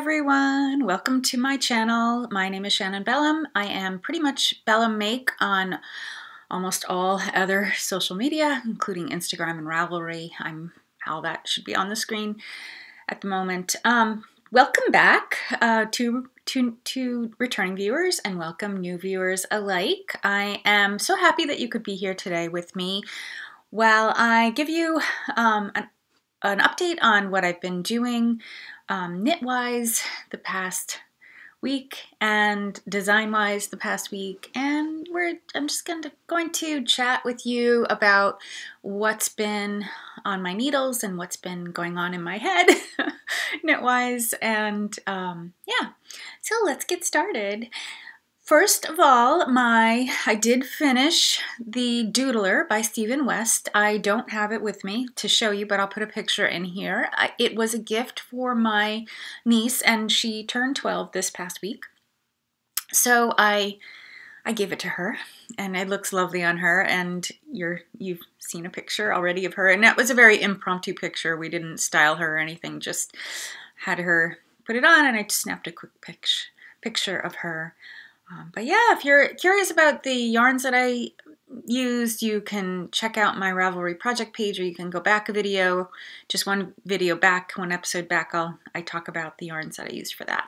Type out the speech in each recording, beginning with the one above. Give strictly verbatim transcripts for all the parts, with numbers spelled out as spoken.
everyone, welcome to my channel. My name is Shannon Bellum. I am pretty much Bellum Make on almost all other social media, including Instagram and Ravelry. I'm how that should be on the screen at the moment. Um, welcome back uh, to, to, to returning viewers and welcome new viewers alike. I am so happy that you could be here today with me while I give you um, an, an update on what I've been doing Um, knit-wise the past week and design-wise the past week, and we're I'm just going to, going to chat with you about what's been on my needles and what's been going on in my head knit-wise, and um, yeah, so let's get started. First of all, my I did finish the Doodler by Stephen West. I don't have it with me to show you, but I'll put a picture in here. I, it was a gift for my niece, and she turned twelve this past week. So I I gave it to her, and it looks lovely on her, and you're, you've seen a picture already of her, and that was a very impromptu picture. We didn't style her or anything, just had her put it on, and I just snapped a quick pic picture of her. Um, but yeah, if you're curious about the yarns that I used, you can check out my Ravelry project page, or you can go back a video, just one video back, one episode back, I'll, I talk about the yarns that I used for that.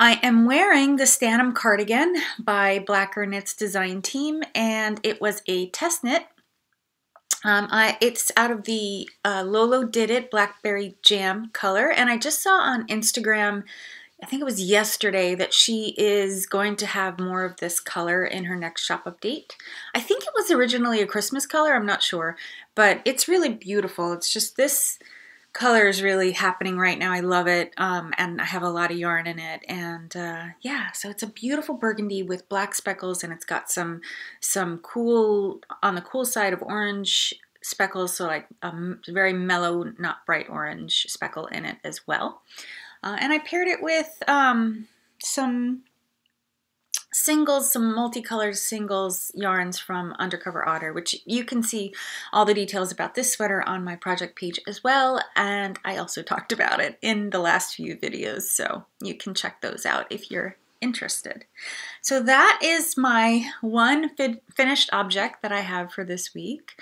I am wearing the Stannum Cardigan by Blacker Knits Design Team, and it was a test knit. Um, I, it's out of the uh, Lolo Did It Blackberry Jam color, and I just saw on Instagram, I think it was yesterday, that she is going to have more of this color in her next shop update. I think it was originally a Christmas color, I'm not sure, but it's really beautiful. It's just, this color is really happening right now. I love it, um, and I have a lot of yarn in it, and uh, yeah, so it's a beautiful burgundy with black speckles, and it's got some some cool, on the cool side of orange speckles, so like a very mellow, not bright orange speckle in it as well. Uh, and I paired it with um, some singles, some multicolored singles yarns from Undercover Otter, which you can see all the details about this sweater on my project page as well. And I also talked about it in the last few videos, so you can check those out if you're interested. So that is my one fi- finished object that I have for this week.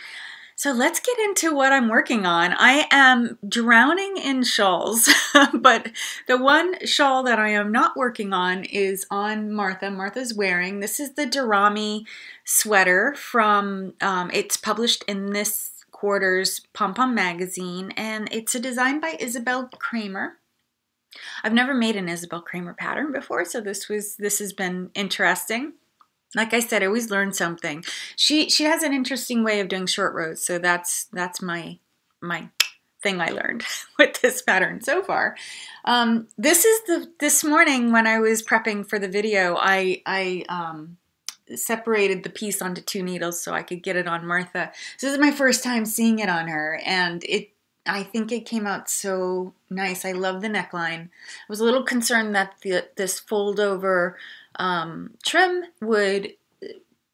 So let's get into what I'm working on. I am drowning in shawls, but the one shawl that I am not working on is on Martha. Martha's wearing, this is the Dharami sweater from, um, it's published in this quarter's Pom Pom Magazine, and it's a design by Isabel Kramer. I've never made an Isabel Kramer pattern before, so this was, this has been interesting. Like I said, I always learn something. She she has an interesting way of doing short rows, so that's that's my my thing I learned with this pattern so far. Um, this is the this morning when I was prepping for the video, I I um, separated the piece onto two needles so I could get it on Martha. So this is my first time seeing it on her, and it I think it came out so nice. I love the neckline. I was a little concerned that the, this fold over um trim would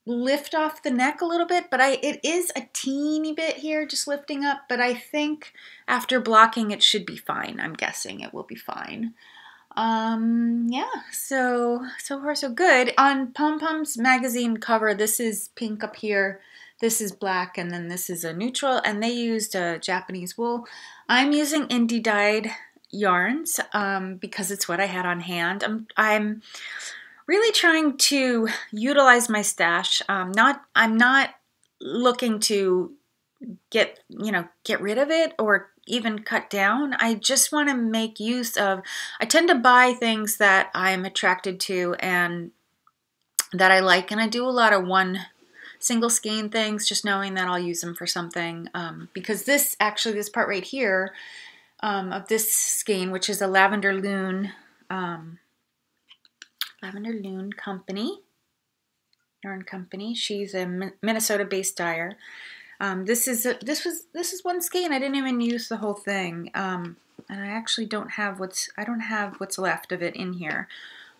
lift off the neck a little bit, but I it is a teeny bit here, just lifting up, but I think after blocking it should be fine. I'm guessing it will be fine. Um yeah, so so far so good. On Pom Pom's magazine cover, this is pink up here, this is black, and then this is a neutral, and they used a Japanese wool. I'm using indie dyed yarns um because it's what I had on hand. I'm I'm really trying to utilize my stash. Um, not, I'm not looking to get, you know, get rid of it or even cut down. I just want to make use of, I tend to buy things that I'm attracted to and that I like. And I do a lot of one single skein things, just knowing that I'll use them for something. Um, because this, actually this part right here um, of this skein, which is a Lavender Loon, um, Lavender Loon Company, Yarn Company. She's a Minnesota-based dyer. Um, this is a, this was this is one skein. I didn't even use the whole thing, um, and I actually don't have what's I don't have what's left of it in here.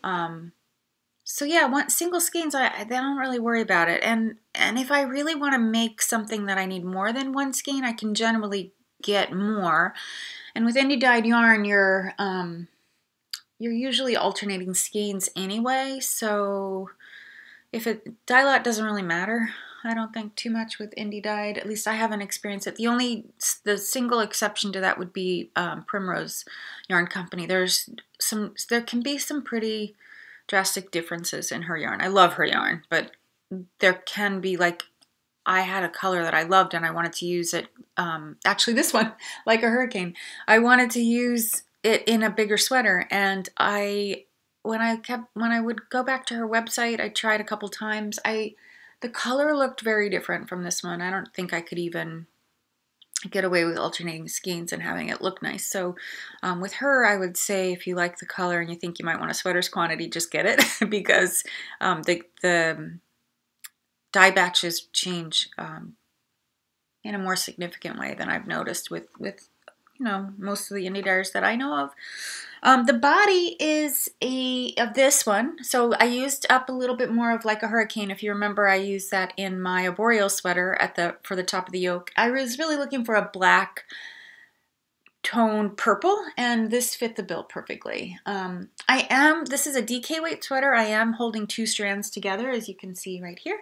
Um, so yeah, one single skeins. I, I don't really worry about it. And and if I really want to make something that I need more than one skein, I can generally get more. And with indie dyed yarn, you're um, you're usually alternating skeins anyway, so if it dye lot doesn't really matter, I don't think, too much with indie dyed. At least I haven't experienced it. The only, the single exception to that would be um, Primrose Yarn Company. There's some, there can be some pretty drastic differences in her yarn. I love her yarn, but there can be, like, I had a color that I loved and I wanted to use it, um, actually this one, like a hurricane. I wanted to use it in a bigger sweater, and I, when I kept, when I would go back to her website, I tried a couple times. I, the color looked very different from this one. I don't think I could even get away with alternating skeins and having it look nice. So um, with her, I would say if you like the color and you think you might want a sweater's quantity, just get it because um, the, the dye batches change um, in a more significant way than I've noticed with, with you know, most of the indie dyers that I know of. Um, the body is a of this one, so I used up a little bit more of like a hurricane. If you remember, I used that in my arboreal sweater at the for the top of the yoke. I was really looking for a black tone purple, and this fit the bill perfectly. Um, I am, this is a D K weight sweater. I am holding two strands together, as you can see right here,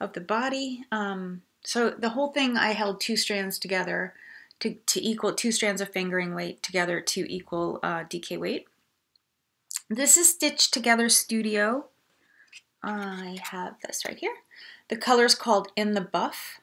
of the body. Um, so the whole thing, I held two strands together. To, to equal two strands of fingering weight together to equal uh, D K weight. This is Stitch Together Studio. I have this right here. The color's called In the Buff,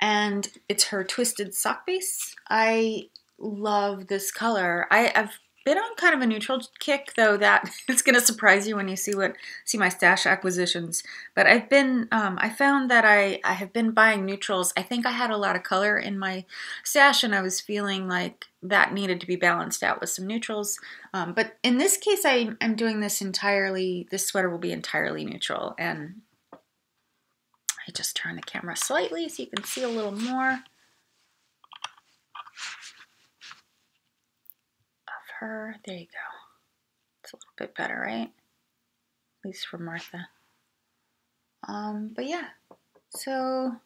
and it's her Twisted Sock Base. I love this color. I, I've been on kind of a neutral kick, though that it's going to surprise you when you see what see my stash acquisitions. But I've been, um, I found that I, I have been buying neutrals. I think I had a lot of color in my stash, and I was feeling like that needed to be balanced out with some neutrals. Um, but in this case, I am doing this entirely, this sweater will be entirely neutral. And I just turn the camera slightly so you can see a little more. Her. There you go. It's a little bit better, right? At least for Martha. Um, but yeah, so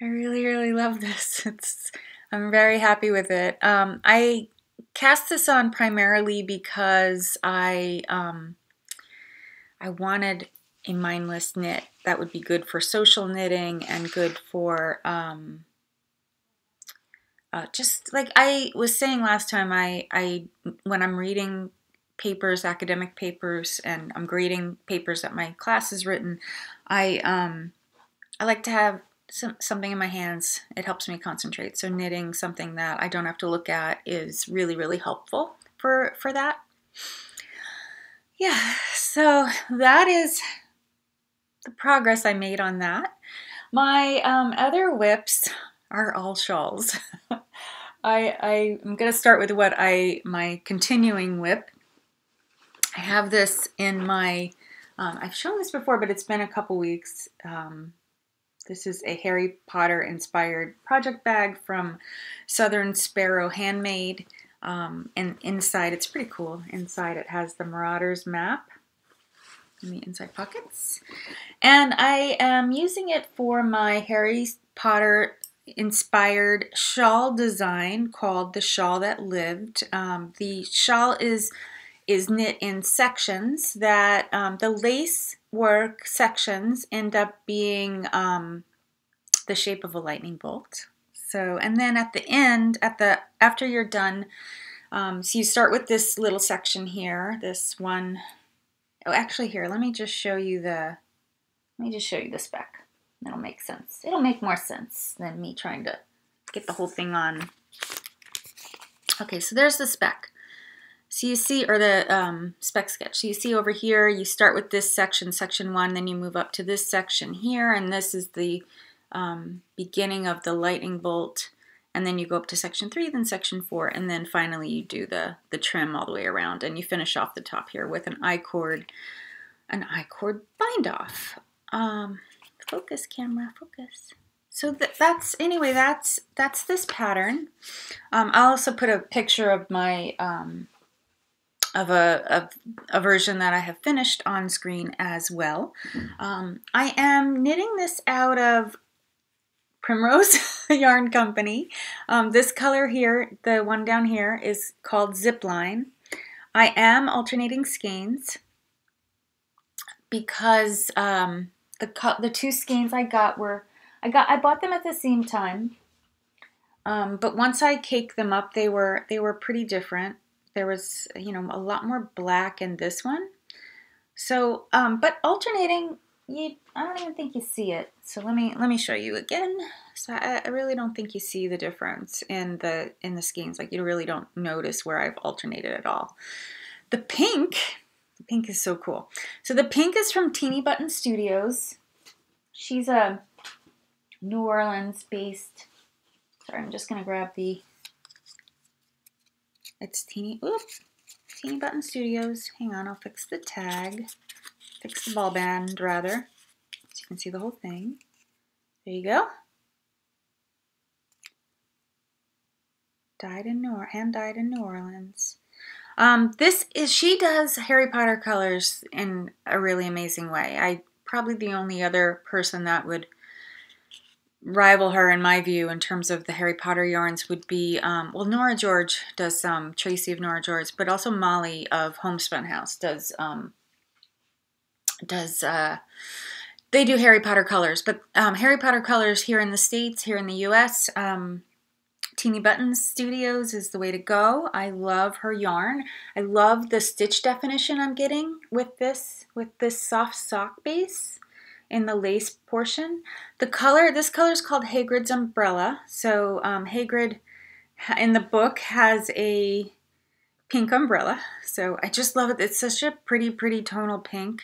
I really, really love this. It's, I'm very happy with it. Um, I cast this on primarily because I, um, I wanted a mindless knit that would be good for social knitting and good for, um, Uh, just like I was saying last time, I, I when I'm reading papers, academic papers, and I'm grading papers that my class has written, I um, I like to have some, something in my hands. It helps me concentrate. So knitting something that I don't have to look at is really, really helpful for, for that. Yeah, so that is the progress I made on that. My um, other whips are all shawls. I, I, I'm going to start with what I, my continuing whip. I have this in my, um, I've shown this before, but it's been a couple weeks. Um, this is a Harry Potter inspired project bag from Southern Sparrow Handmade. Um, and inside, it's pretty cool. Inside it has the Marauder's map in the inside pockets. And I am using it for my Harry Potter inspired shawl design called The Shawl That Lived. Um, the shawl is is knit in sections that um, the lace work sections end up being um, the shape of a lightning bolt. So, and then at the end, at the after you're done, um, so you start with this little section here. This one, oh, actually here, let me just show you the let me just show you the spec. It'll make sense. It'll make more sense than me trying to get the whole thing on. Okay, so there's the spec. So you see, or the um, spec sketch. So you see over here, you start with this section, section one, then you move up to this section here, and this is the um, beginning of the lightning bolt, and then you go up to section three, then section four, and then finally you do the, the trim all the way around, and you finish off the top here with an I-cord, an I-cord bind-off. Um... Focus, camera, focus. So th that's, anyway, that's that's this pattern. Um, I'll also put a picture of my, um, of a, of a version that I have finished on screen as well. Um, I am knitting this out of Primrose Yarn Company. Um, this color here, the one down here, is called Zipline. I am alternating skeins because um, the the two skeins I got were I got I bought them at the same time, um, but once I caked them up, they were they were pretty different. There was, you know, a lot more black in this one. So, um, but alternating, you I don't even think you see it. So let me let me show you again. So I, I really don't think you see the difference in the in the skeins. Like, you really don't notice where I've alternated at all. The pink, the pink is so cool. So the pink is from Teeny Button Studios. She's a New Orleans-based. Sorry, I'm just gonna grab the. It's Teeny. Oops. Teeny Button Studios. Hang on, I'll fix the tag. Fix the ball band, rather. So you can see the whole thing. There you go. Dyed in New Hand dyed in New Orleans. Um, this is, she does Harry Potter colors in a really amazing way. I probably the only other person that would rival her in my view in terms of the Harry Potter yarns would be, um, well, Nora George does some, um, Tracy of Nora George, but also Molly of Homespun House does, um, does, uh, they do Harry Potter colors, but um, Harry Potter colors here in the States, here in the U S, um, Teeny Button Studios is the way to go. I love her yarn. I love the stitch definition I'm getting with this, with this soft sock base. In the lace portion, the color, this color is called Hagrid's Umbrella. So um, Hagrid in the book has a pink umbrella. So I just love it. It's such a pretty, pretty tonal pink.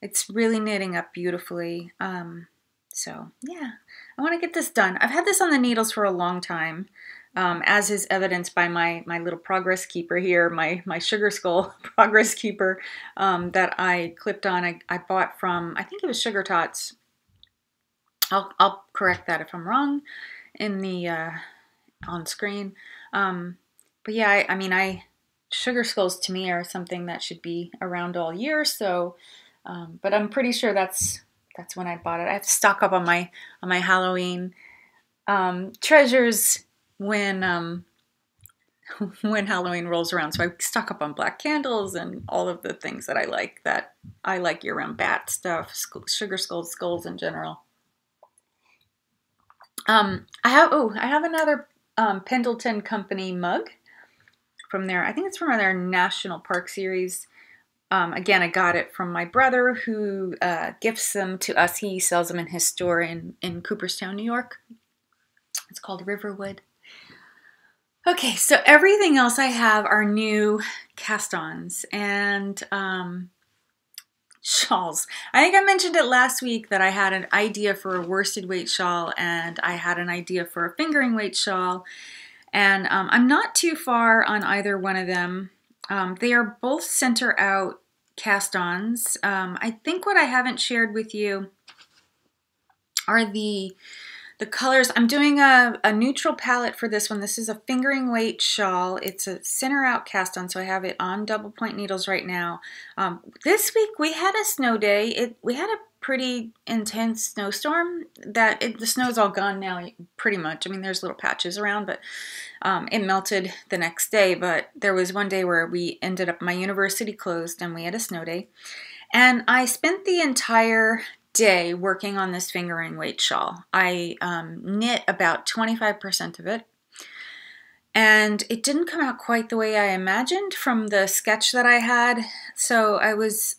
It's really knitting up beautifully. Um, so yeah, I want to get this done. I've had this on the needles for a long time, um, as is evidenced by my my little progress keeper here, my my sugar skull progress keeper um, that I clipped on. I, I bought from, I think it was Sugar Tots. I'll I'll correct that if I'm wrong in the uh, on screen. Um, but yeah, I, I mean, I sugar skulls to me are something that should be around all year. So, um, but I'm pretty sure that's. That's when I bought it. I have to stock up on my on my Halloween um, treasures when um, when Halloween rolls around. So I stock up on black candles and all of the things that I like that I like year-round. Bat stuff, sugar skulls, skulls in general. Um, I have oh I have another um, Pendleton Company mug from there. I think it's from their National Park series. Um, again, I got it from my brother who uh, gifts them to us. He sells them in his store in, in Cooperstown, New York. It's called Riverwood. Okay, so everything else I have are new cast-ons and um, shawls. I think I mentioned it last week that I had an idea for a worsted weight shawl and I had an idea for a fingering weight shawl. And um, I'm not too far on either one of them. Um, they are both center out cast-ons. Um, I think what I haven't shared with you are the the colors. I'm doing a, a neutral palette for this one. This is a fingering weight shawl. It's a center out cast-on, so I have it on double point needles right now. Um, this week we had a snow day. It we had a pretty intense snowstorm that it, the snow's all gone now pretty much. I mean, there's little patches around, but um, it melted the next day. But there was one day where we ended up, my university closed and we had a snow day. And I spent the entire day working on this fingering weight shawl. I um, knit about twenty-five percent of it. And it didn't come out quite the way I imagined from the sketch that I had. So I was,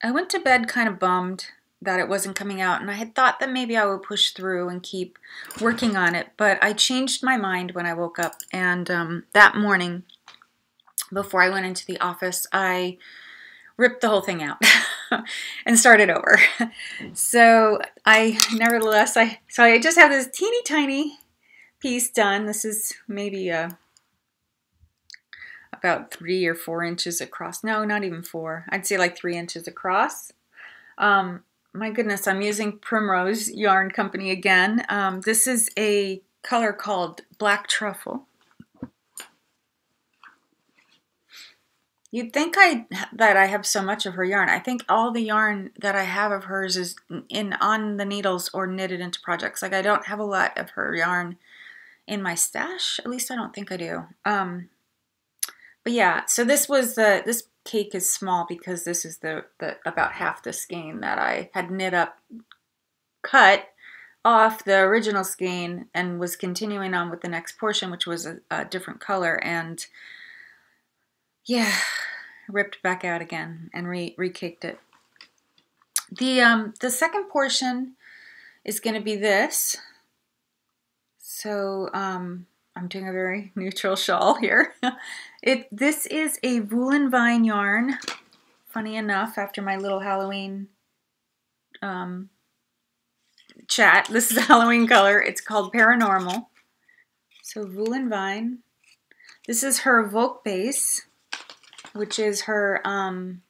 I went to bed kind of bummed that it wasn't coming out, and I had thought that maybe I would push through and keep working on it, but I changed my mind when I woke up, and um, that morning, before I went into the office, I ripped the whole thing out and started over. So I, nevertheless, I, so I just have this teeny tiny piece done. This is maybe a about three or four inches across. No, not even four. I'd say like three inches across. Um, my goodness, I'm using Primrose Yarn Company again. Um, this is a color called Black Truffle. You'd think I that I have so much of her yarn. I think all the yarn that I have of hers is in on the needles or knitted into projects. Like, I don't have a lot of her yarn in my stash. At least I don't think I do. Um, But yeah, so this was the, this cake is small because this is the, the about half the skein that I had knit up, cut off the original skein, and was continuing on with the next portion, which was a, a different color, and yeah, ripped back out again and re re-caked it. The, um, the second portion is going to be this. So um, I'm doing a very neutral shawl here. it This is a Voolenvine yarn. Funny enough, after my little Halloween um, chat, this is a Halloween color. It's called Paranormal. So Voolenvine. This is her Volk base, which is her... Um,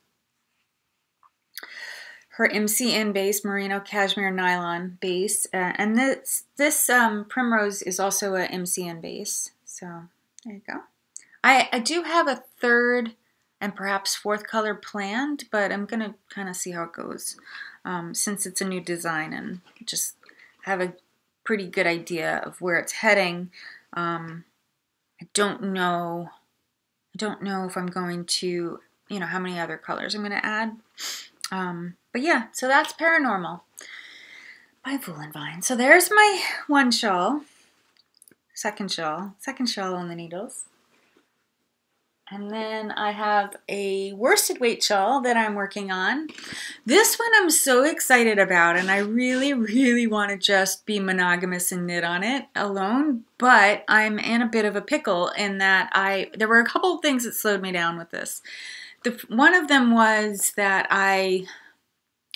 her M C N base, merino cashmere nylon base, uh, and this this um, Primrose is also a M C N base. So there you go. I, I do have a third and perhaps fourth color planned, but I'm gonna kind of see how it goes, um, since it's a new design and just have a pretty good idea of where it's heading. Um, I don't know. I don't know if I'm going to, you know, how many other colors I'm gonna add. Um, but yeah, so that's Paranormal by Voolenvine. So there's my one shawl, second shawl, second shawl on the needles. And then I have a worsted weight shawl that I'm working on. This one I'm so excited about, and I really, really want to just be monogamous and knit on it alone, but I'm in a bit of a pickle in that I, there were a couple of things that slowed me down with this. The, one of them was that I,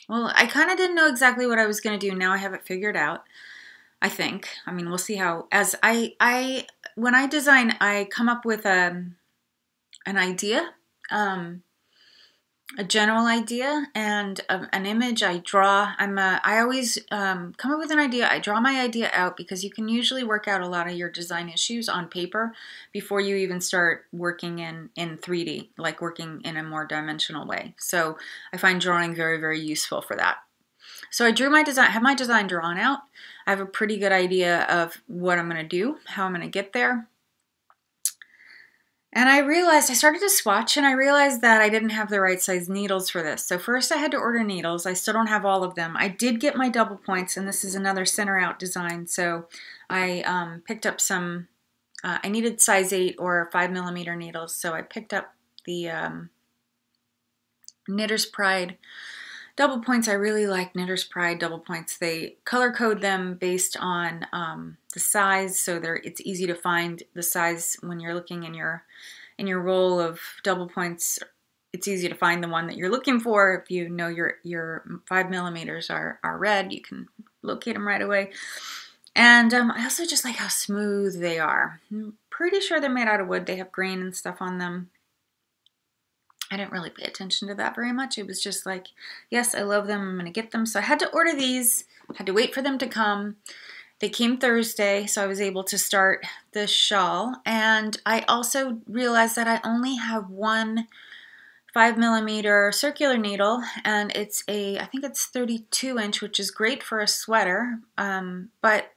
well, I kind of didn't know exactly what I was going to do. Now I have it figured out, I think. I mean, we'll see how, as I, I when I design, I come up with a, an idea, um, a general idea, and a, an image I draw. I'm a, I always um, come up with an idea. I draw my idea out because you can usually work out a lot of your design issues on paper before you even start working in, in three D, like working in a more dimensional way. So I find drawing very, very useful for that. So I drew my design, have my design drawn out. I have a pretty good idea of what I'm going to do, how I'm going to get there. And I realized, I started to swatch, and I realized that I didn't have the right size needles for this. So first I had to order needles. I still don't have all of them. I did get my double points, and this is another center out design. So I um, picked up some, uh, I needed size eight or five millimeter needles. So I picked up the um, Knitter's Pride double points. I really like Knitter's Pride double points. They color code them based on um, the size, so they're, it's easy to find the size when you're looking in your in your roll of double points. It's easy to find the one that you're looking for. If you know your your five millimeters are are red, you can locate them right away. And um, I also just like how smooth they are. I'm pretty sure they're made out of wood. They have grain and stuff on them. I didn't really pay attention to that very much. It was just like, yes, I love them. I'm going to get them. So I had to order these. I had to wait for them to come. They came Thursday, so I was able to start this shawl. And I also realized that I only have one five millimeter circular needle, and it's a, I think it's thirty-two inch, which is great for a sweater. Um, but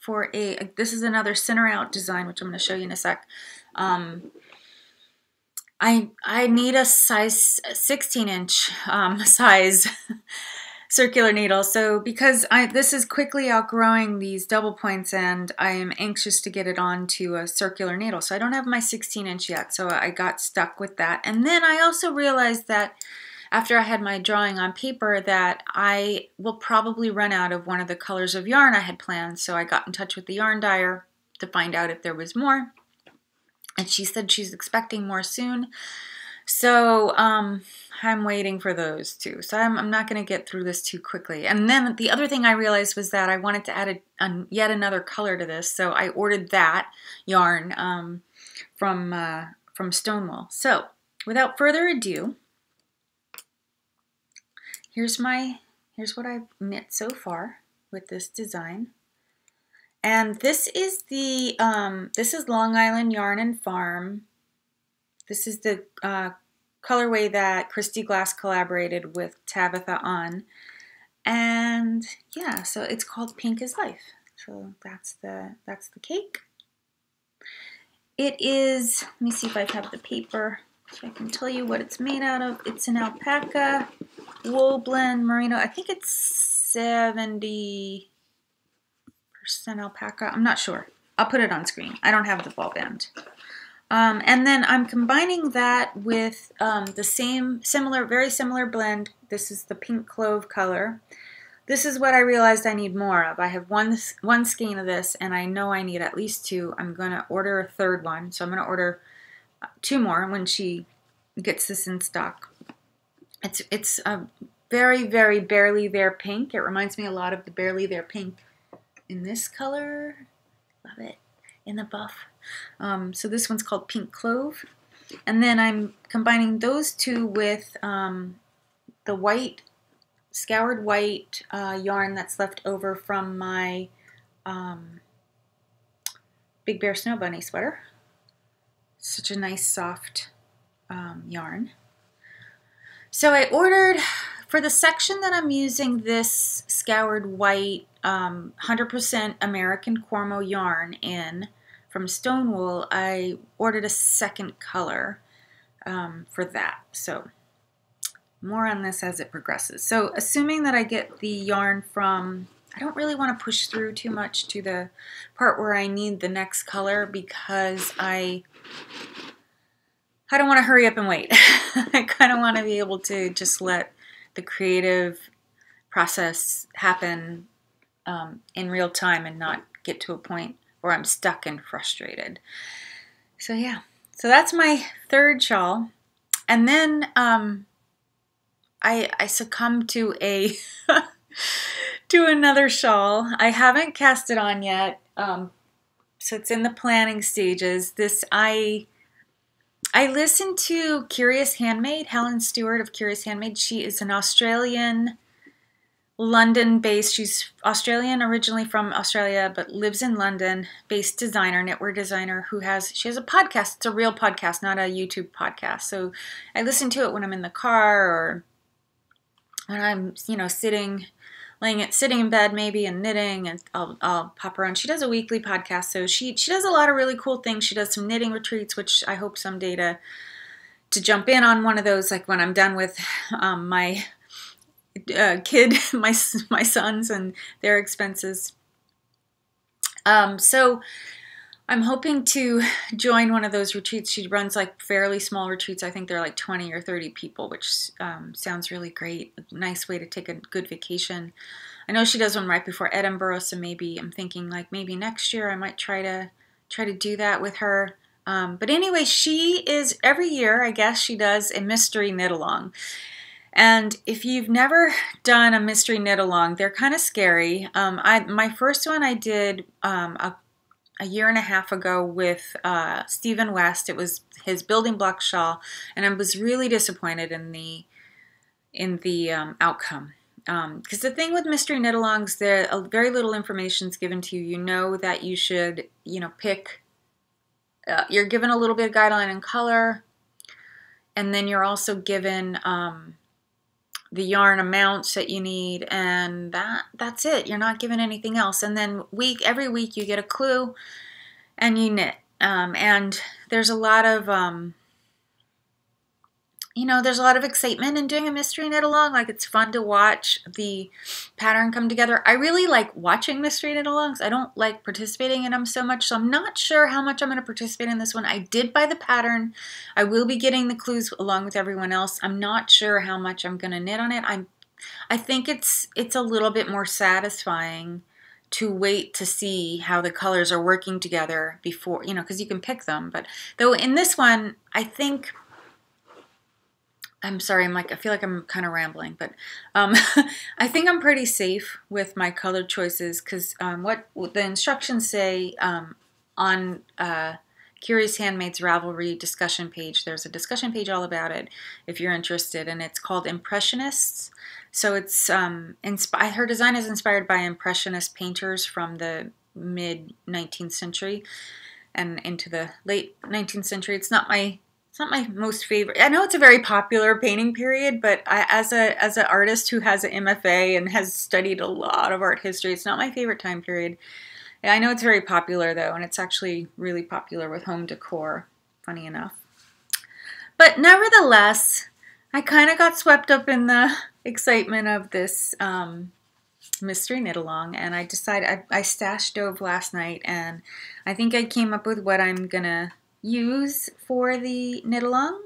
for a, this is another center out design, which I'm going to show you in a sec. Um, I, I need a size sixteen inch um, size circular needle. So because I, this is quickly outgrowing these double points, and I am anxious to get it onto a circular needle. So I don't have my sixteen inch yet. So I got stuck with that. And then I also realized that after I had my drawing on paper that I will probably run out of one of the colors of yarn I had planned. So I got in touch with the yarn dyer to find out if there was more. And she said she's expecting more soon. So um, I'm waiting for those too. So I'm, I'm not going to get through this too quickly. And then the other thing I realized was that I wanted to add a, a, yet another color to this. So I ordered that yarn um, from, uh, from Stonewool. So without further ado, here's, my, here's what I've knit so far with this design. And this is the, um, this is Long Island Yarn and Farm. This is the uh, colorway that Kristy Glass collaborated with Tabitha on. And yeah, so it's called Pink is Life. So that's the, that's the cake. It is, let me see if I have the paper so I can tell you what it's made out of. It's an alpaca, wool blend, merino. I think it's seventy percent alpaca. I'm not sure. I'll put it on screen. I don't have the ball band. Um, and then I'm combining that with um, the same, similar, very similar blend. This is the pink clove color. This is what I realized I need more of. I have one, one skein of this, and I know I need at least two. I'm going to order a third one, so I'm going to order two more when she gets this in stock. It's, it's a very, very barely there pink. It reminds me a lot of the barely there pink in this color. Love it. In the buff. Um, so this one's called Pink Clove. And then I'm combining those two with um, the white scoured white uh, yarn that's left over from my um, Big Bear Snow Bunny sweater. Such a nice soft um, yarn. So I ordered, for the section that I'm using this scoured white um, one hundred percent American Cormo yarn in from Stonewool, I ordered a second color um, for that. So more on this as it progresses. So assuming that I get the yarn from, I don't really want to push through too much to the part where I need the next color because I, I don't want to hurry up and wait. I kind of want to be able to just let the creative process happen um, in real time and not get to a point where I'm stuck and frustrated. So yeah, so that's my third shawl. And then, um, I, I succumbed to a to another shawl. I haven't cast it on yet, um, so it's in the planning stages. This I I listened to Curious Handmade, Helen Stewart of Curious Handmade. She is an Australian, London-based. She's Australian originally from Australia, but lives in London-based designer, knitwear designer who has she has a podcast. It's a real podcast, not a YouTube podcast. So I listen to it when I'm in the car or when I'm, you know, sitting, laying it, sitting in bed maybe and knitting, and I'll, I'll pop her on. She does a weekly podcast, so she, she does a lot of really cool things. She does some knitting retreats, which I hope someday to, to jump in on one of those, like when I'm done with um, my uh, kid, my, my sons and their expenses. Um, so I'm hoping to join one of those retreats. She runs like fairly small retreats. I think they're like twenty or thirty people, which um, sounds really great. A nice way to take a good vacation. I know she does one right before Edinburgh, so maybe I'm thinking like maybe next year I might try to try to do that with her. Um, but anyway, she is every year, I guess, she does a mystery knit along. And if you've never done a mystery knit along, they're kind of scary. Um, I my first one I did um, a a year and a half ago with uh, Stephen West. It was his building block shawl, and I was really disappointed in the in the um, outcome. Because um, the thing with mystery knit-alongs, there uh, very little information is given to you. You know that you should, you know, pick. Uh, you're given a little bit of guideline in color, and then you're also given um, the yarn amounts that you need, and that that's it. You're not given anything else. And then week every week you get a clue and you knit. Um, and there's a lot of um, you know, there's a lot of excitement in doing a mystery knit along. Like, it's fun to watch the pattern come together. I really like watching mystery knit alongs. I don't like participating in them so much, so I'm not sure how much I'm going to participate in this one. I did buy the pattern. I will be getting the clues along with everyone else. I'm not sure how much I'm going to knit on it. I'm, I think it's, it's a little bit more satisfying to wait to see how the colors are working together before, you know, because you can pick them. But though in this one, I think... I'm sorry, I'm like, I feel like I'm kind of rambling, but um, I think I'm pretty safe with my color choices because um, what the instructions say um, on uh, Curious Handmade's Ravelry discussion page, there's a discussion page all about it if you're interested, and it's called Impressionists. So it's, um, insp her design is inspired by Impressionist painters from the mid nineteenth century and into the late nineteenth century. It's not my... It's not my most favorite. I know it's a very popular painting period, but I, as a as an artist who has an M F A and has studied a lot of art history, it's not my favorite time period. I know it's very popular though, and it's actually really popular with home decor, funny enough. But nevertheless, I kind of got swept up in the excitement of this um, mystery knit along, and I decided, I, I stash dove last night, and I think I came up with what I'm gonna use for the knit along.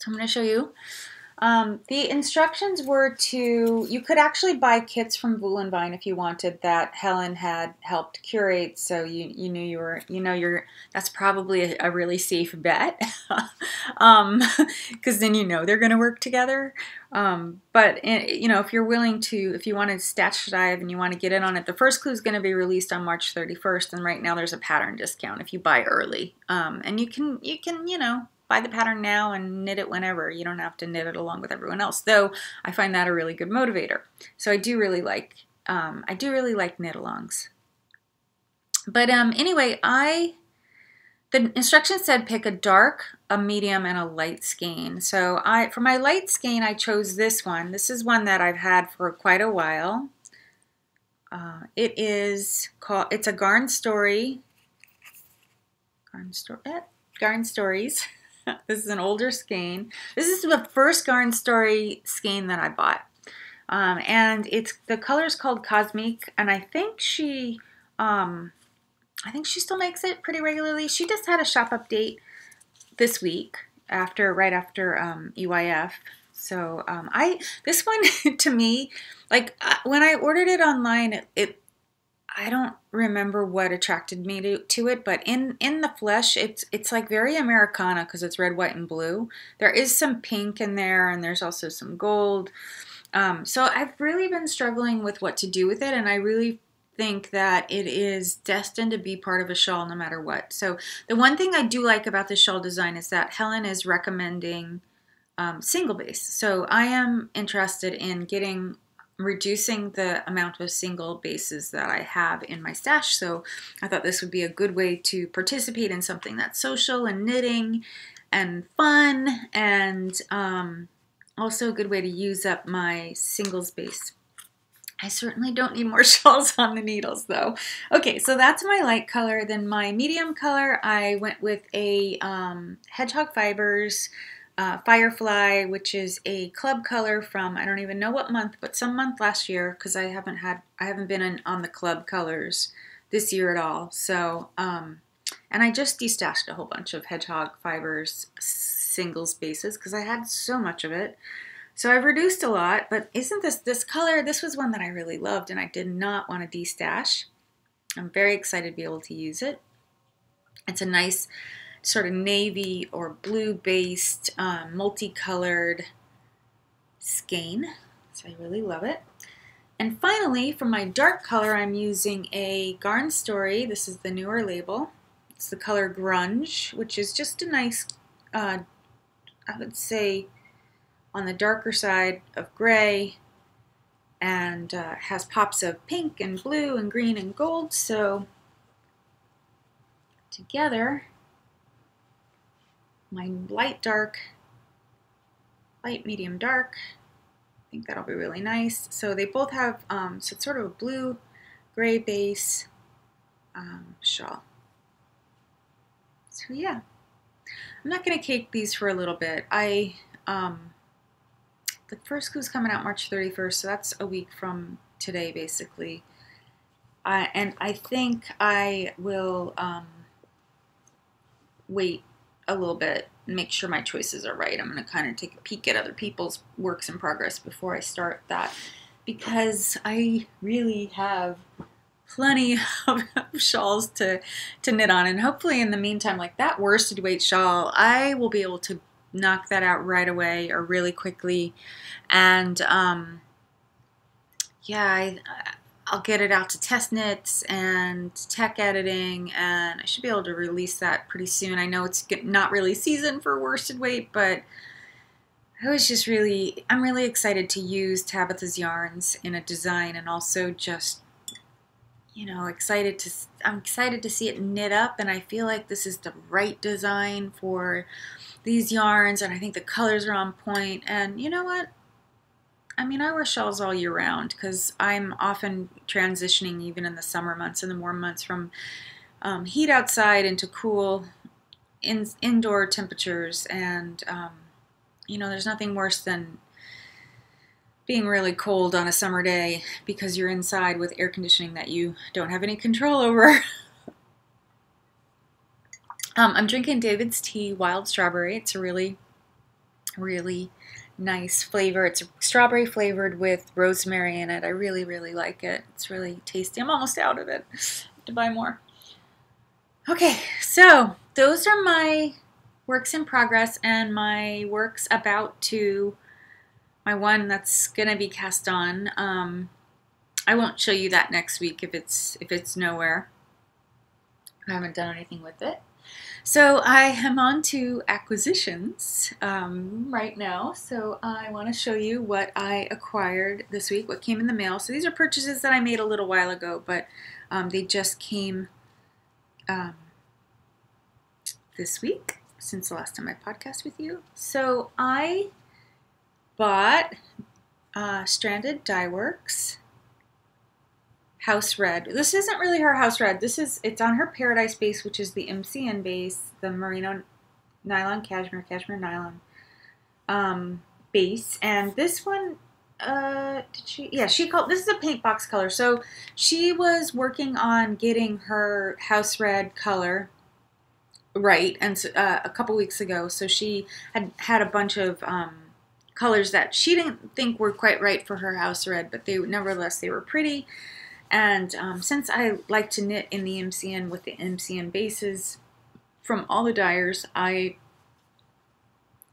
So I'm gonna show you. Um, the instructions were to, you could actually buy kits from Voolenvine if you wanted, that Helen had helped curate, so you, you knew you were, you know, you're, that's probably a, a really safe bet, um, because then you know they're going to work together, um, but, you know, if you're willing to, if you want to stash dive and you want to get in on it, the first clue is going to be released on March thirty-first, and right now there's a pattern discount if you buy early, um, and you can, you can, you know, buy the pattern now and knit it whenever. You don't have to knit it along with everyone else, though I find that a really good motivator. So I do really like, um, I do really like knit-alongs. But um, anyway, I, the instructions said pick a dark, a medium, and a light skein. So I, for my light skein, I chose this one. This is one that I've had for quite a while. Uh, it is called, it's a Garn Story, Garn Story, eh, Garn Stories. This is an older skein. This is the first Garn Story skein that I bought. Um, and it's, the color is called Cosmique, and I think she, um, I think she still makes it pretty regularly. She just had a shop update this week, after, right after um, E Y F. So um, I, this one to me, like when I ordered it online, it, it I don't remember what attracted me to, to it, but in, in the flesh, it's it's like very Americana because it's red, white, and blue. There is some pink in there, and there's also some gold. Um, so I've really been struggling with what to do with it, and I really think that it is destined to be part of a shawl no matter what. So the one thing I do like about this shawl design is that Helen is recommending um, single base. So I am interested in getting... reducing the amount of single bases that I have in my stash, so I thought this would be a good way to participate in something that's social and knitting and fun, and um, also a good way to use up my singles base. I certainly don't need more shawls on the needles though. Okay, so that's my light color. Then my medium color, I went with a um, Hedgehog Fibers Uh, Firefly, which is a club color from, I don't even know what month, but some month last year, because I haven't had, I haven't been in, on the club colors this year at all. So, um, and I just destashed a whole bunch of Hedgehog Fibers singles bases because I had so much of it. So I've reduced a lot, but isn't this, this color, this was one that I really loved and I did not want to destash. I'm very excited to be able to use it. It's a nice sort of navy or blue-based, um, multicolored skein. So I really love it. And finally, for my dark color, I'm using a Garn Story. This is the newer label. It's the color Grunge, which is just a nice, uh, I would say, on the darker side of gray, and uh, has pops of pink and blue and green and gold. So together, my light dark, light medium dark, I think that'll be really nice. So they both have, um, so it's sort of a blue gray base um, shawl. So yeah, I'm not gonna cake these for a little bit. I, um, the first clue's coming out March thirty-first, so that's a week from today basically. Uh, and I think I will um, wait a little bit, make sure my choices are right. I'm going to kind of take a peek at other people's works in progress before I start that, because I really have plenty of shawls to, to knit on, and hopefully in the meantime, like that worsted weight shawl, I will be able to knock that out right away or really quickly, and um, yeah, I, I'll get it out to test knits and tech editing, and I should be able to release that pretty soon. I know it's not really season for worsted weight, but I was just really, I'm really excited to use Tabitha's yarns in a design, and also just, you know, excited to, I'm excited to see it knit up, and I feel like this is the right design for these yarns, and I think the colors are on point, and you know what? I mean, I wear shawls all year round because I'm often transitioning, even in the summer months and the warm months, from um, heat outside into cool in, indoor temperatures. And, um, you know, there's nothing worse than being really cold on a summer day because you're inside with air conditioning that you don't have any control over. um, I'm drinking David's Tea Wild Strawberry. It's a really, really nice flavor. It's strawberry flavored with rosemary in it. I really, really like it. It's really tasty. I'm almost out of it. I have to buy more. Okay, so those are my works in progress and my works about to, my one that's gonna be cast on. Um, I won't show you that next week if it's if it's nowhere. I haven't done anything with it. So I am on to acquisitions um, right now. So I want to show you what I acquired this week, what came in the mail. So these are purchases that I made a little while ago, but um, they just came um, this week since the last time I podcast with you. So I bought uh, Stranded Dye Works House Red. This isn't really her House Red. This is, it's on her Paradise base, which is the M C N base, the merino nylon cashmere, cashmere nylon um, base. And this one, uh, did she, yeah, she called, this is a paint box color. So she was working on getting her House Red color right, and uh, a couple weeks ago. So she had had a bunch of um, colors that she didn't think were quite right for her House Red, but they nevertheless, they were pretty. And um, since I like to knit in the M C N with the M C N bases from all the dyers, I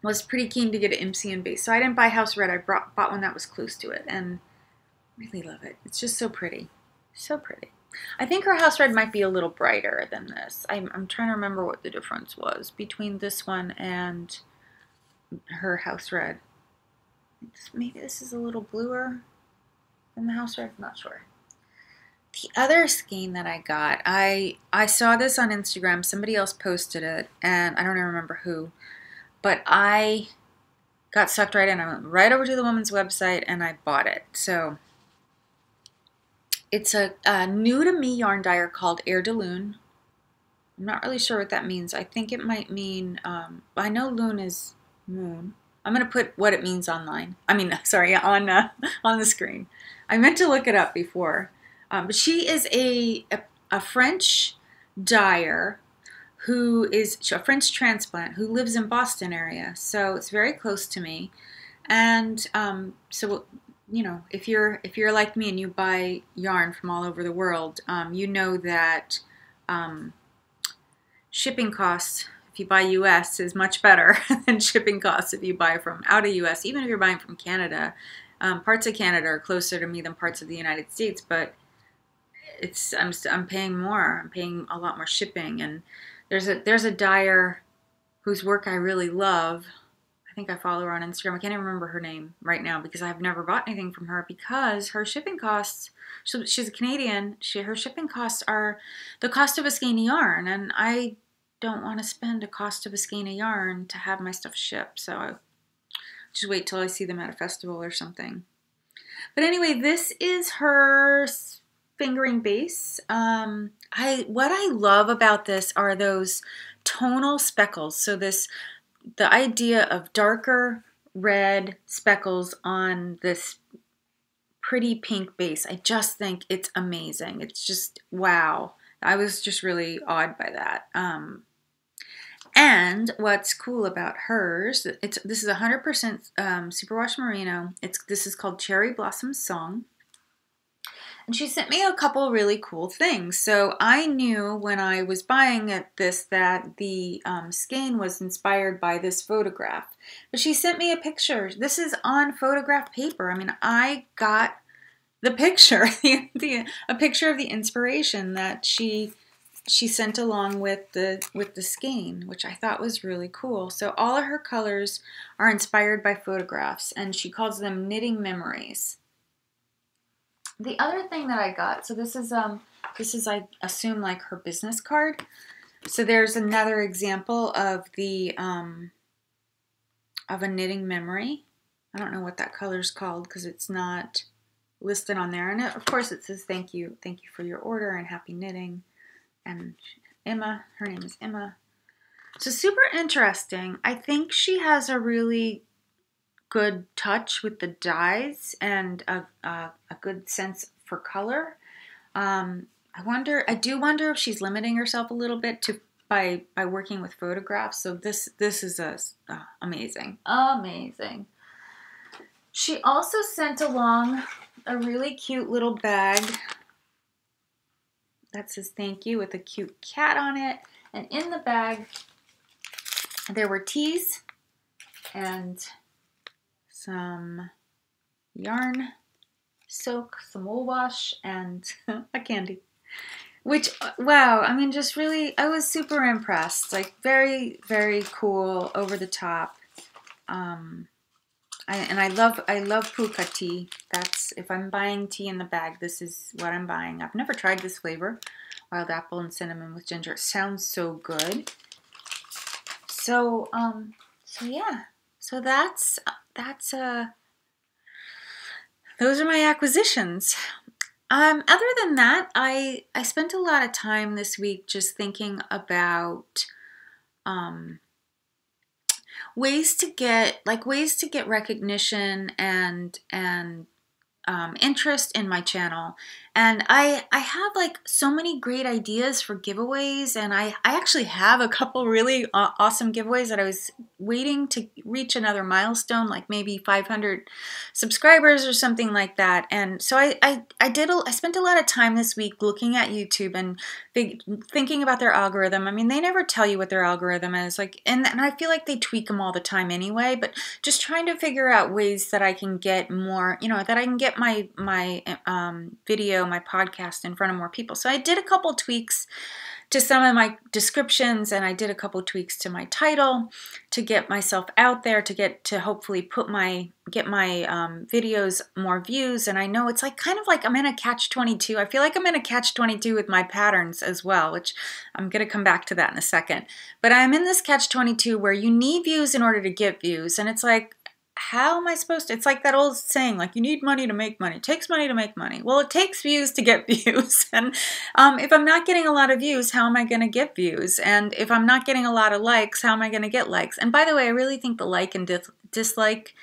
was pretty keen to get an M C N base. So I didn't buy House Red. I brought, bought one that was close to it, and really love it. It's just so pretty. So pretty. I think her House Red might be a little brighter than this. I'm, I'm trying to remember what the difference was between this one and her House Red. Maybe this is a little bluer than the House Red. I'm not sure. The other skein that I got, I I saw this on Instagram. Somebody else posted it, and I don't even remember who, but I got sucked right in. I went right over to the woman's website, and I bought it. So it's a, a new-to-me yarn dyer called Air de Lune. I'm not really sure what that means. I think it might mean, um, I know Lune is moon. I'm going to put what it means online. I mean, sorry, on, uh, on the screen. I meant to look it up before. Um, but she is a, a, a French dyer who is a French transplant who lives in Boston area. So it's very close to me. And um, so, you know, if you're, if you're like me and you buy yarn from all over the world, um, you know that um, shipping costs, if you buy U S, is much better than shipping costs if you buy from out of U S, even if you're buying from Canada. Um, parts of Canada are closer to me than parts of the United States, but It's I'm I'm paying more. I'm paying a lot more shipping, and there's a there's a dyer whose work I really love. I think I follow her on Instagram. I can't even remember her name right now because I've never bought anything from her because her shipping costs. So she's a Canadian. She her shipping costs are the cost of a skein of yarn, and I don't want to spend a cost of a skein of yarn to have my stuff shipped. So I just wait till I see them at a festival or something. But anyway, this is her fingering base. Um, I what I love about this are those tonal speckles. So this, the idea of darker red speckles on this pretty pink base. I just think it's amazing. It's just wow. I was just really awed by that. Um, and what's cool about hers? It's this is one hundred percent um, superwash merino. It's this is called Cherry Blossom Song. And she sent me a couple really cool things. So I knew when I was buying it this that the um, skein was inspired by this photograph. But she sent me a picture. This is on photograph paper. I mean, I got the picture, the, the, a picture of the inspiration that she she sent along with the with the skein, which I thought was really cool. So all of her colors are inspired by photographs, and she calls them knitting memories. The other thing that I got, so this is, um, this is, I assume, like her business card. So there's another example of the, um, of a knitting memory. I don't know what that color's called because it's not listed on there. And it, of course it says thank you. Thank you for your order and happy knitting. And Emma, her name is Emma. So super interesting. I think she has a really good touch with the dyes and a, a, a good sense for color. Um, I wonder, I do wonder if she's limiting herself a little bit to by, by working with photographs. So this, this is a, uh, amazing, amazing. She also sent along a really cute little bag that says thank you with a cute cat on it. And in the bag, there were teas and some yarn soak, some wool wash, and a candy. Which, wow, I mean, just really, I was super impressed. Like, very, very cool, over the top. Um, I, and I love, I love puka tea. That's, if I'm buying tea in the bag, this is what I'm buying. I've never tried this flavor. Wild apple and cinnamon with ginger. It sounds so good. So, um, so yeah. So that's, that's, uh, those are my acquisitions. Um, other than that, I, I spent a lot of time this week just thinking about, um, ways to get, like ways to get recognition and, and, um, interest in my channel. And I, I have like so many great ideas for giveaways, and I, I actually have a couple really uh, awesome giveaways that I was waiting to reach another milestone, like maybe five hundred subscribers or something like that. And so I, I, I did, a, I spent a lot of time this week looking at YouTube and think, thinking about their algorithm. I mean, they never tell you what their algorithm is like, and, and I feel like they tweak them all the time anyway, but just trying to figure out ways that I can get more, you know, that I can get my, my, um, video, my podcast in front of more people. So I did a couple tweaks to some of my descriptions, and I did a couple tweaks to my title to get myself out there, to get to hopefully put my get my um, videos more views. And I know it's like kind of like I'm in a catch twenty-two. I feel like I'm in a catch twenty-two with my patterns as well, which I'm going to come back to that in a second. But I'm in this catch twenty-two where you need views in order to get views, and it's like, how am I supposed to? It's like that old saying, like, you need money to make money. It takes money to make money. Well, it takes views to get views. And um, if I'm not getting a lot of views, how am I going to get views? And if I'm not getting a lot of likes, how am I going to get likes? And by the way, I really think the like and dis dislike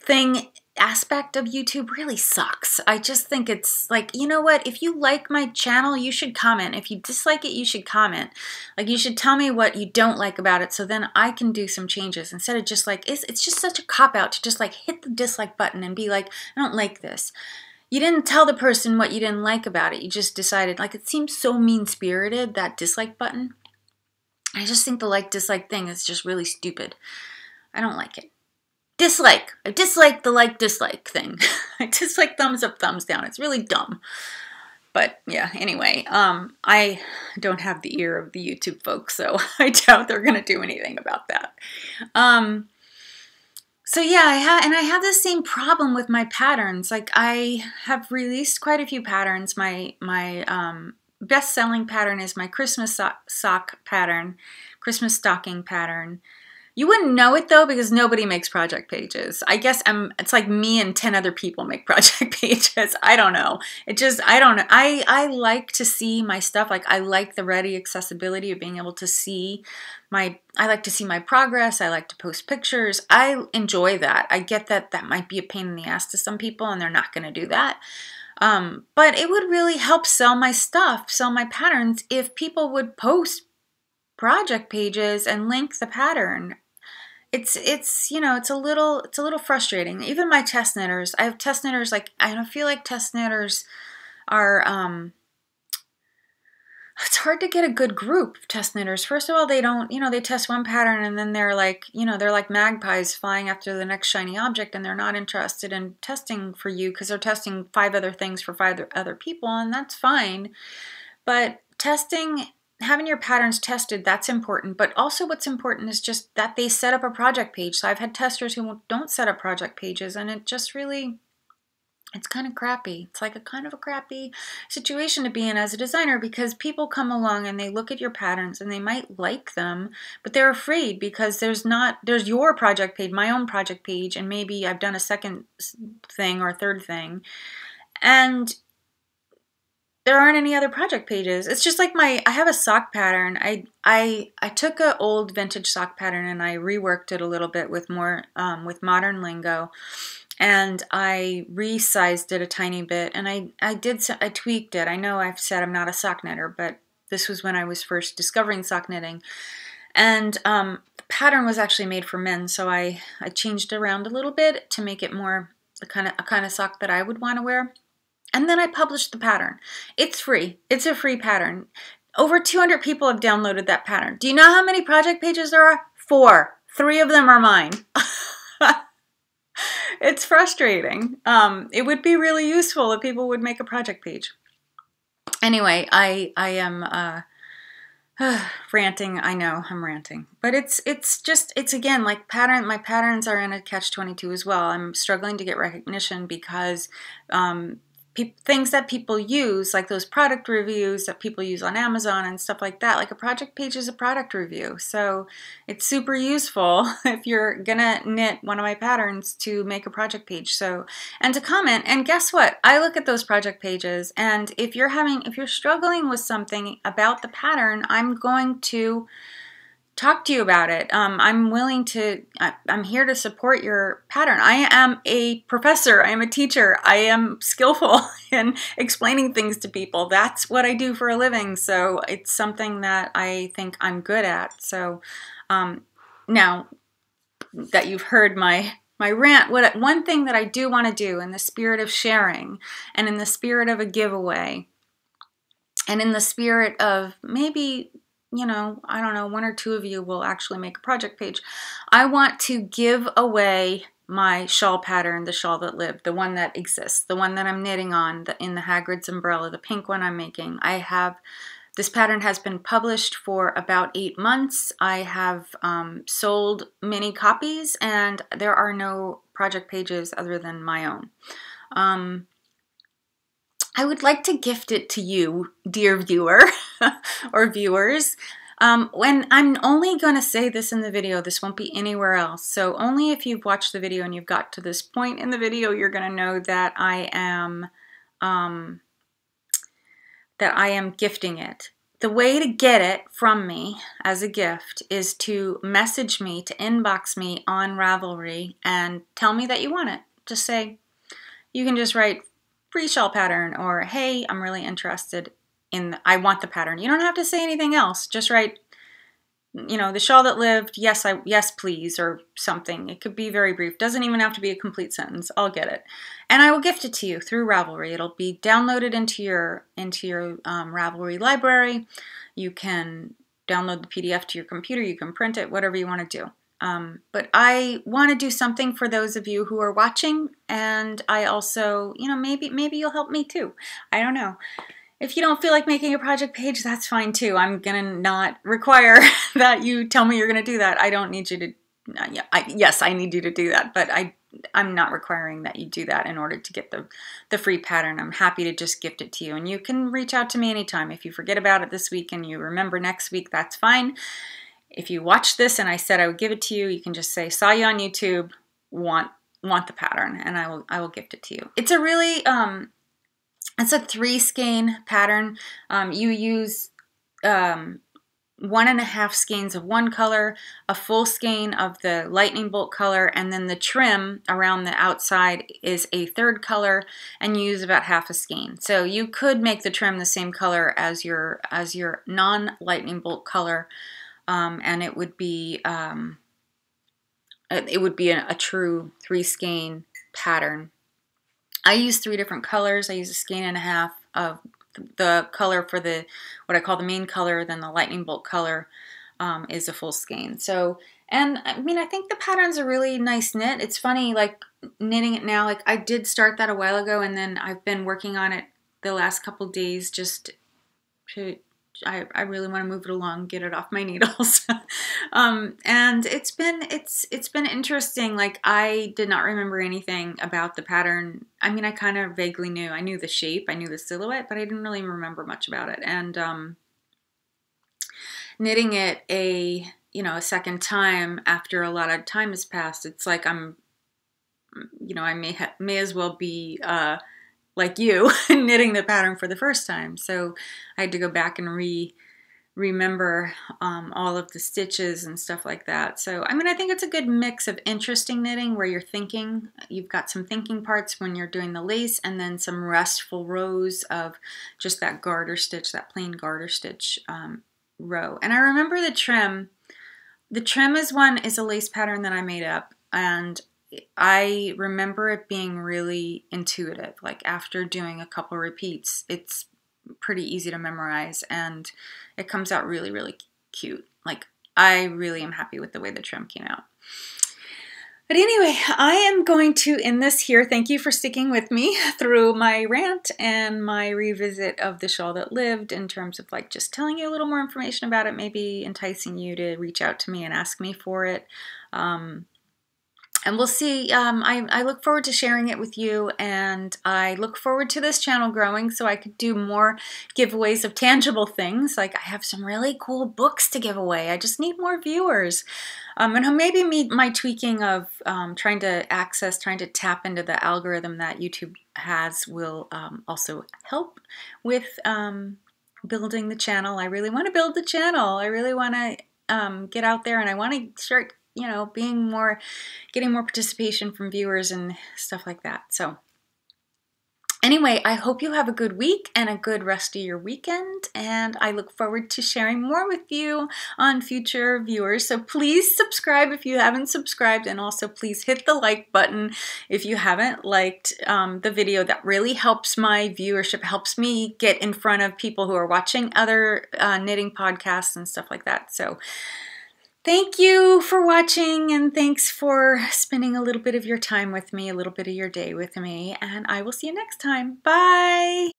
thing aspect of YouTube really sucks. I just think it's like, you know what? If you like my channel, you should comment. If you dislike it, you should comment. Like, you should tell me what you don't like about it, so then I can do some changes instead of just like, it's, it's just such a cop-out to just like hit the dislike button and be like, I don't like this. You didn't tell the person what you didn't like about it. You just decided, like, it seems so mean-spirited, that dislike button. I just think the like-dislike thing is just really stupid. I don't like it. Dislike. I dislike the like-dislike thing. I dislike thumbs up, thumbs down. It's really dumb. But yeah, anyway, um, I don't have the ear of the YouTube folks, so I doubt they're going to do anything about that. Um, so yeah, I ha and I have the same problem with my patterns. Like, I have released quite a few patterns. My, my um, best-selling pattern is my Christmas so sock pattern, Christmas stocking pattern. You wouldn't know it though, because nobody makes project pages. I guess I'm, it's like me and ten other people make project pages. I don't know. It just, I don't know. I, I like to see my stuff. Like, I like the ready accessibility of being able to see my, I like to see my progress. I like to post pictures. I enjoy that. I get that that might be a pain in the ass to some people, and they're not going to do that. Um, but it would really help sell my stuff, sell my patterns, if people would post project pages and link the pattern. It's, it's, you know, it's a little, it's a little frustrating. Even my test knitters, I have test knitters, like, I don't feel like test knitters are, um, it's hard to get a good group of test knitters. First of all, they don't, you know, they test one pattern and then they're like, you know, they're like magpies flying after the next shiny object, and they're not interested in testing for you because they're testing five other things for five other people, and that's fine. But testing, having your patterns tested, that's important. But also what's important is just that they set up a project page. So I've had testers who don't set up project pages, and it just really, it's kind of crappy. It's like a kind of a crappy situation to be in as a designer, because people come along and they look at your patterns and they might like them, but they're afraid because there's not, there's your project page, my own project page, and maybe I've done a second thing or a third thing, and there aren't any other project pages. It's just like my, I have a sock pattern. I I I took an old vintage sock pattern and I reworked it a little bit with more um, with modern lingo, and I resized it a tiny bit, and I I did I tweaked it. I know I've said I'm not a sock knitter, but this was when I was first discovering sock knitting, and um, the pattern was actually made for men, so I I changed around a little bit to make it more the kind of a kind of sock that I would want to wear. And then I published the pattern. It's free. It's a free pattern. Over two hundred people have downloaded that pattern. Do you know how many project pages there are? Four. Three of them are mine. It's frustrating. Um, it would be really useful if people would make a project page. Anyway, I I am uh, uh, ranting. I know I'm ranting, but it's it's just it's again like pattern. My patterns are in a catch twenty-two as well. I'm struggling to get recognition because. Um, Pe- things that people use, like those product reviews that people use on Amazon and stuff like that, like a project page is a product review. So it's super useful if you're gonna knit one of my patterns to make a project page. So, and to comment, and guess what? I look at those project pages, and if you're having, if you're struggling with something about the pattern, I'm going to talk to you about it. Um, I'm willing to, I, I'm here to support your pattern. I am a professor. I am a teacher. I am skillful in explaining things to people. That's what I do for a living. So it's something that I think I'm good at. So um, now that you've heard my my rant, what one thing that I do want to do in the spirit of sharing and in the spirit of a giveaway and in the spirit of maybe you know, I don't know, one or two of you will actually make a project page. I want to give away my shawl pattern, the shawl that lived, the one that exists, the one that I'm knitting on the, in the Hagrid's umbrella, the pink one I'm making. I have, this pattern has been published for about eight months. I have um, sold many copies, and there are no project pages other than my own. Um, I would like to gift it to you, dear viewer or viewers. Um, when I'm only going to say this in the video, this won't be anywhere else. So only if you've watched the video and you've got to this point in the video, you're going to know that I am um, that I am gifting it. The way to get it from me as a gift is to message me, to inbox me on Ravelry and tell me that you want it. Just say, you can just write free shawl pattern, or hey, I'm really interested in, the, I want the pattern. You don't have to say anything else. Just write, you know, the shawl that lived, yes, I, yes, please, or something. It could be very brief. Doesn't even have to be a complete sentence. I'll get it. And I will gift it to you through Ravelry. It'll be downloaded into your, into your um, Ravelry library. You can download the P D F to your computer. You can print it, whatever you want to do. Um, but I want to do something for those of you who are watching, and I also, you know, maybe maybe you'll help me too. I don't know. If you don't feel like making a project page, that's fine too. I'm going to not require that you tell me you're going to do that. I don't need you to, uh, yeah, I, yes, I need you to do that, but I, I'm not requiring that you do that in order to get the, the free pattern. I'm happy to just gift it to you, and you can reach out to me anytime. If you forget about it this week and you remember next week, that's fine. If you watch this and I said I would give it to you, you can just say, saw you on YouTube, want want the pattern, and I will I will gift it to you. It's a really, um, it's a three skein pattern. Um, you use um, one and a half skeins of one color, a full skein of the lightning bolt color, and then the trim around the outside is a third color, and you use about half a skein. So you could make the trim the same color as your, as your non-lightning bolt color, Um, and it would be um, it would be a, a true three skein pattern. I use three different colors. I use a skein and a half of the color for the what I call the main color. Then the lightning bolt color um, is a full skein. So, and I mean, I think the pattern's a really nice knit. It's funny, like knitting it now. Like I did start that a while ago, and then I've been working on it the last couple days just to I, I really want to move it along, get it off my needles. um, and it's been, it's, it's been interesting. Like, I did not remember anything about the pattern. I mean, I kind of vaguely knew, I knew the shape, I knew the silhouette, but I didn't really remember much about it. And, um, knitting it a, you know, a second time after a lot of time has passed, it's like, I'm, you know, I may ha may as well be, uh, like you, knitting the pattern for the first time. So I had to go back and re remember um, all of the stitches and stuff like that. So, I mean, I think it's a good mix of interesting knitting where you're thinking, you've got some thinking parts when you're doing the lace, and then some restful rows of just that garter stitch, that plain garter stitch um, row. And I remember the trim. The trim is one, is a lace pattern that I made up, and I remember it being really intuitive. Like, after doing a couple repeats, it's pretty easy to memorize, and it comes out really, really cute. Like, I really am happy with the way the trim came out. But anyway, I am going to end this here. Thank you for sticking with me through my rant and my revisit of the shawl that lived, in terms of like just telling you a little more information about it, maybe enticing you to reach out to me and ask me for it. Um, And we'll see. Um, I, I look forward to sharing it with you, and I look forward to this channel growing so I could do more giveaways of tangible things. Like, I have some really cool books to give away. I just need more viewers. Um, and maybe me, my tweaking of um, trying to access, trying to tap into the algorithm that YouTube has will um, also help with um, building the channel. I really want to build the channel. I really want to um, get out there, and I want to start, you know, being more, getting more participation from viewers and stuff like that. So anyway, I hope you have a good week and a good rest of your weekend, and I look forward to sharing more with you on future viewers. So please subscribe if you haven't subscribed, and also please hit the like button if you haven't liked um, the video. That really helps my viewership, helps me get in front of people who are watching other uh, knitting podcasts and stuff like that. So thank you for watching, and thanks for spending a little bit of your time with me, a little bit of your day with me, and I will see you next time. Bye!